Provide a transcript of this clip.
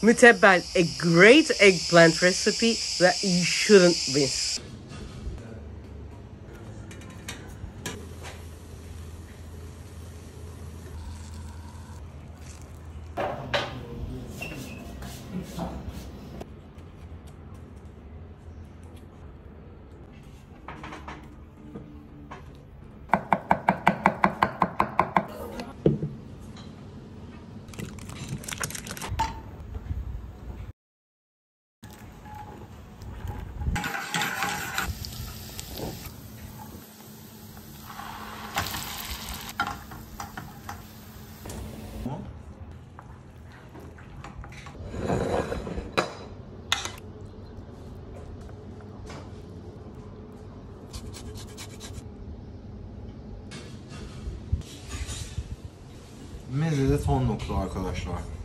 Mutebbel, a great eggplant recipe that you shouldn't miss. Mezze'de son nokta arkadaşlar.